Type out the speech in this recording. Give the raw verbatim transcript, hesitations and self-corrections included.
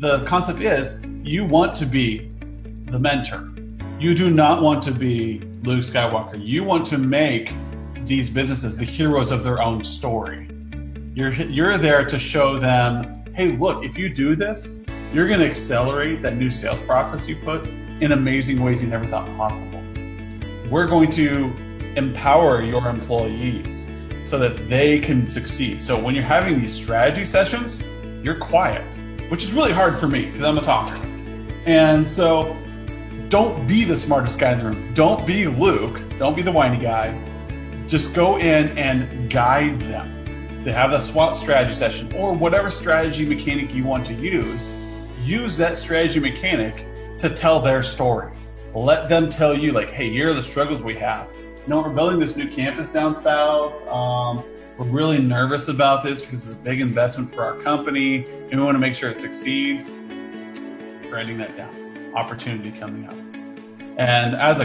the concept is you want to be the mentor. You do not want to be Luke Skywalker. You want to make these businesses the heroes of their own story. You're, you're there to show them, hey, look, if you do this, you're going to accelerate that new sales process you put in amazing ways you never thought possible. We're going to empower your employees so that they can succeed. So when you're having these strategy sessions, you're quiet, which is really hard for me because I'm a talker. And so don't be the smartest guy in the room. Don't be Luke. Don't be the whiny guy. Just go in and guide them. They have a SWOT strategy session or whatever strategy mechanic you want to use. Use that strategy mechanic to tell their story. Let them tell you, like, hey, here are the struggles we have. You know, we're building this new campus down south. Um, we're really nervous about this because it's a big investment for our company and we want to make sure it succeeds. Writing that down. Opportunity coming up. And as a